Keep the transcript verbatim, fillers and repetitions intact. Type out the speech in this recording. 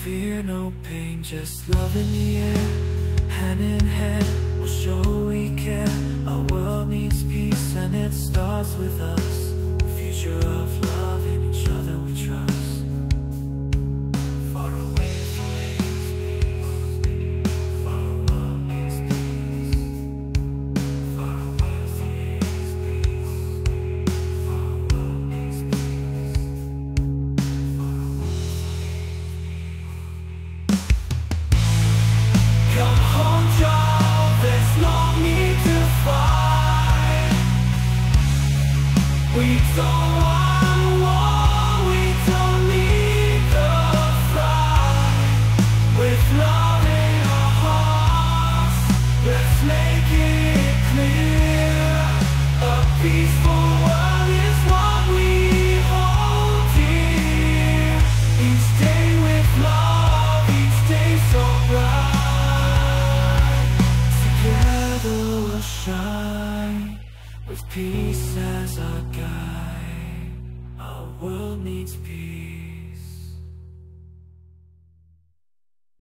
Fear, no pain, just love in the air. Hand in hand, we'll show we care. Our world needs peace and it starts with us. The future of love in each other we trust. Far away from hate, far away from peace, far away from hate, far away from peace, far away from hate. Come home, child, there's no need to fight. We don't want war, we don't need the fight. With love in our hearts, let's make it clear. A peaceful world is what we hold dear. Each day with love, each day so bright. Shine with peace as our guide. Our world needs peace.